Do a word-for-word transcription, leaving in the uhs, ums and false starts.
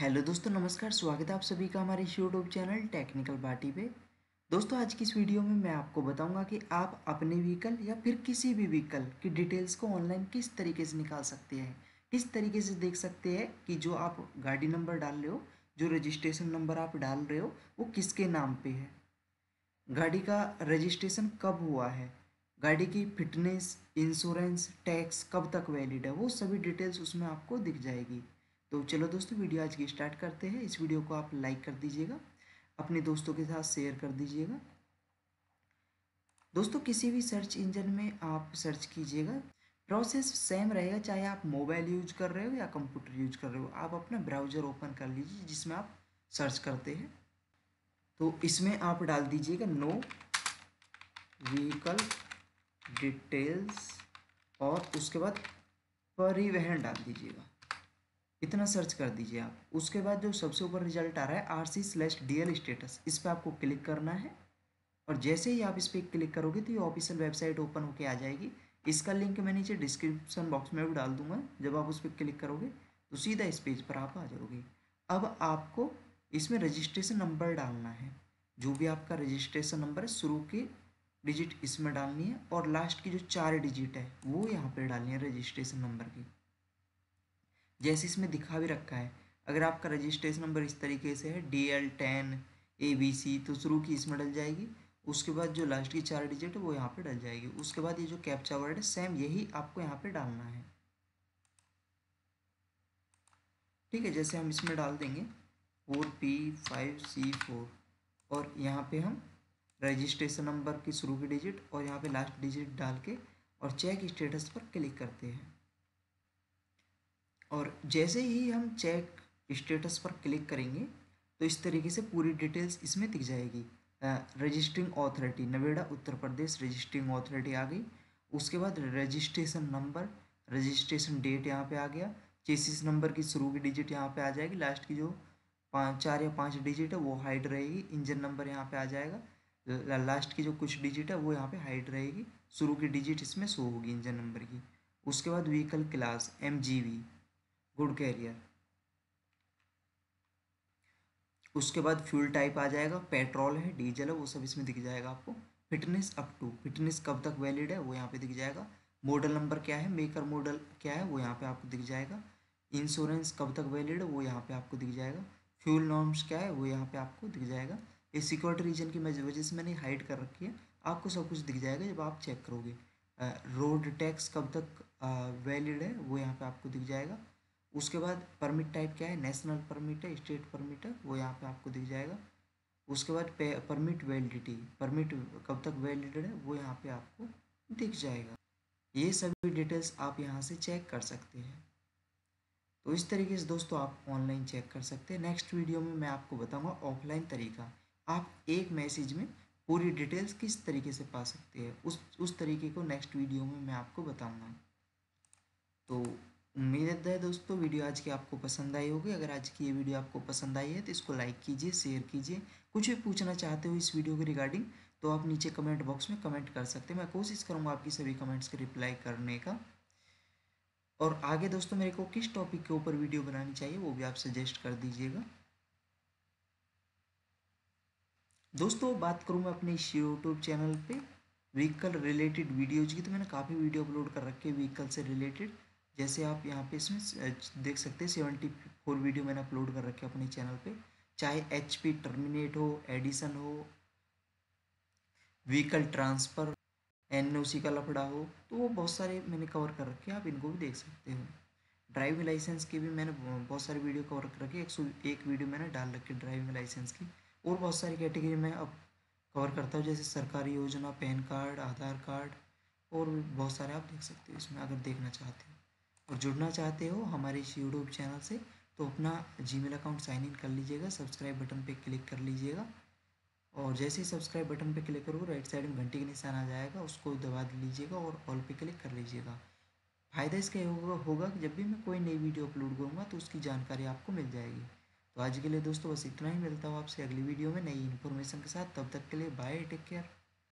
Hello दोस्तों, नमस्कार। स्वागत है आप सभी का हमारे यूट्यूब चैनल टेक्निकल भाटी पे। दोस्तों, आज की इस वीडियो में मैं आपको बताऊंगा कि आप अपने व्हीकल या फिर किसी भी व्हीकल की डिटेल्स को ऑनलाइन किस तरीके से निकाल सकते हैं, किस तरीके से देख सकते हैं कि जो आप गाड़ी नंबर डाल रहे हो, जो रजिस्ट्रेशन नंबर आप डाल रहे हो, वो किसके नाम पर है, गाड़ी का रजिस्ट्रेशन कब हुआ है, गाड़ी की फिटनेस, इंश्योरेंस, टैक्स कब तक वैलिड है, वो सभी डिटेल्स उसमें आपको दिख जाएगी। तो चलो दोस्तों, वीडियो आज की स्टार्ट करते हैं। इस वीडियो को आप लाइक कर दीजिएगा, अपने दोस्तों के साथ शेयर कर दीजिएगा। दोस्तों, किसी भी सर्च इंजन में आप सर्च कीजिएगा, प्रोसेस सेम रहेगा, चाहे आप मोबाइल यूज कर रहे हो या कंप्यूटर यूज कर रहे हो। आप अपना ब्राउज़र ओपन कर लीजिए जिसमें आप सर्च करते हैं। तो इसमें आप डाल दीजिएगा नो व्हीकल डिटेल्स और उसके बाद परिवहन डाल दीजिएगा, इतना सर्च कर दीजिए आप। उसके बाद जो सबसे ऊपर रिजल्ट आ रहा है R C slash D L status, इस पर आपको क्लिक करना है। और जैसे ही आप इस पर क्लिक करोगे तो ये ऑफिशियल वेबसाइट ओपन होके आ जाएगी। इसका लिंक मैं नीचे डिस्क्रिप्शन बॉक्स में भी डाल दूंगा। जब आप उस पर क्लिक करोगे तो सीधा इस पेज पर आप आ जाओगे। अब आपको इसमें रजिस्ट्रेशन नंबर डालना है, जो भी आपका रजिस्ट्रेशन नंबर है, शुरू के डिजिट इसमें डालनी है और लास्ट की जो चार डिजिट है वो यहाँ पर डालनी है रजिस्ट्रेशन नंबर की, जैसे इसमें दिखा भी रखा है। अगर आपका रजिस्ट्रेशन नंबर इस तरीके से है D L ten A B C, तो शुरू की इसमें डल जाएगी। उसके बाद जो लास्ट की चार डिजिट है वो यहाँ पे डल जाएगी। उसके बाद ये जो कैप्चा वर्ड है सेम यही आपको यहाँ पे डालना है, ठीक है। जैसे हम इसमें डाल देंगे four P five C four, और यहाँ पे हम रजिस्ट्रेशन नंबर की शुरू की डिजिट और यहाँ पर लास्ट डिजिट डाल के और चेक स्टेटस पर क्लिक करते हैं। और जैसे ही हम चेक स्टेटस पर क्लिक करेंगे तो इस तरीके से पूरी डिटेल्स इसमें दिख जाएगी। Registering authority Noida Uttar Pradesh registering authority आ गई। उसके बाद रजिस्ट्रेशन नंबर, रजिस्ट्रेशन डेट यहाँ पे आ गया, चेसिस नंबर की शुरू की डिजिट यहाँ पे आ जाएगी, लास्ट की जो पाँच चार या पाँच डिजिट है वो हाइड रहेगी। इंजन नंबर यहाँ पे आ जाएगा, लास्ट की जो कुछ डिजिट है वो यहाँ पे हाइड रहेगी, शुरू की डिजिट इसमें शो होगी इंजन नंबर की। उसके बाद vehicle class M G V good carrier. उसके बाद फ्यूल टाइप आ जाएगा, पेट्रोल है, डीजल है, वो सब इसमें दिख जाएगा आपको। फिटनेस अप टू, फिटनेस कब तक वैलिड है वो यहाँ पे दिख जाएगा। मॉडल नंबर क्या है, मेकर मॉडल क्या है वो यहाँ पे आपको दिख जाएगा। इंश्योरेंस कब तक वैलिड है वो यहाँ पे आपको दिख जाएगा। फ्यूल नॉर्म्स क्या है वो यहाँ पे आपको दिख जाएगा। ये सिक्योरिटी रीजन की वजह से मैंने हाइड कर रखी है, आपको सब कुछ दिख जाएगा जब आप चेक करोगे। रोड टैक्स कब तक वैलिड है वो यहाँ पर आपको दिख जाएगा। उसके बाद परमिट टाइप क्या है, नेशनल परमिट है, स्टेट परमिट है, वो यहाँ पे आपको दिख जाएगा। उसके बाद परमिट वैलिडिटी, परमिट कब तक वैलिडेड है वो यहाँ पे आपको दिख जाएगा। ये सभी डिटेल्स आप यहाँ से चेक कर सकते हैं। तो इस तरीके से दोस्तों आप ऑनलाइन चेक कर सकते हैं। नेक्स्ट वीडियो में मैं आपको बताऊँगा ऑफलाइन तरीका, आप एक मैसेज में पूरी डिटेल्स किस तरीके से पा सकते हैं, उस उस तरीके को नेक्स्ट वीडियो में मैं आपको बताऊँगा। तो उम्मीद है दोस्तों वीडियो आज की आपको पसंद आई होगी। अगर आज की ये वीडियो आपको पसंद आई है तो इसको लाइक कीजिए, शेयर कीजिए। कुछ भी पूछना चाहते हो इस वीडियो के रिगार्डिंग तो आप नीचे कमेंट बॉक्स में कमेंट कर सकते हैं। मैं कोशिश करूँगा आपकी सभी कमेंट्स के रिप्लाई करने का। और आगे दोस्तों मेरे को किस टॉपिक के ऊपर वीडियो बनानी चाहिए वो भी आप सजेस्ट कर दीजिएगा। दोस्तों, बात करूँ मैं अपने इस यूट्यूब चैनल पर व्हीकल रिलेटेड वीडियोज़ की, तो मैंने काफ़ी वीडियो अपलोड कर रखे व्हीकल से रिलेटेड। जैसे आप यहाँ पे इसमें देख सकते हैं सेवेंटी फोर वीडियो मैंने अपलोड कर रखे अपने चैनल पे, चाहे एच पी टर्मिनेट हो, एडिसन हो, vehicle transfer, N O C का लफड़ा हो, तो वो बहुत सारे मैंने कवर कर रखे, आप इनको भी देख सकते हो। ड्राइविंग लाइसेंस के भी मैंने बहुत सारे वीडियो कवर कर रखे, एक सौ एक वीडियो मैंने डाल रखी ड्राइविंग लाइसेंस की। और बहुत सारी कैटेगरी में अब कवर करता हूँ, जैसे सरकारी योजना, पैन कार्ड, आधार कार्ड, और बहुत सारे आप देख सकते हो इसमें अगर देखना चाहते हो। और जुड़ना चाहते हो हमारे इस यूट्यूब चैनल से तो अपना जीमेल अकाउंट साइन इन कर लीजिएगा, सब्सक्राइब बटन पे क्लिक कर लीजिएगा। और जैसे ही सब्सक्राइब बटन पे क्लिक करोगे राइट साइड में घंटी का निशान आ जाएगा, उसको दबा लीजिएगा और ऑल पे क्लिक कर लीजिएगा। फ़ायदा इसका होगा होगा कि जब भी मैं कोई नई वीडियो अपलोड करूँगा तो उसकी जानकारी आपको मिल जाएगी। तो आज के लिए दोस्तों बस इतना ही, मिलता हूँ आपसे अगली वीडियो में नई इन्फॉर्मेशन के साथ। तब तक के लिए बाय, टेक केयर।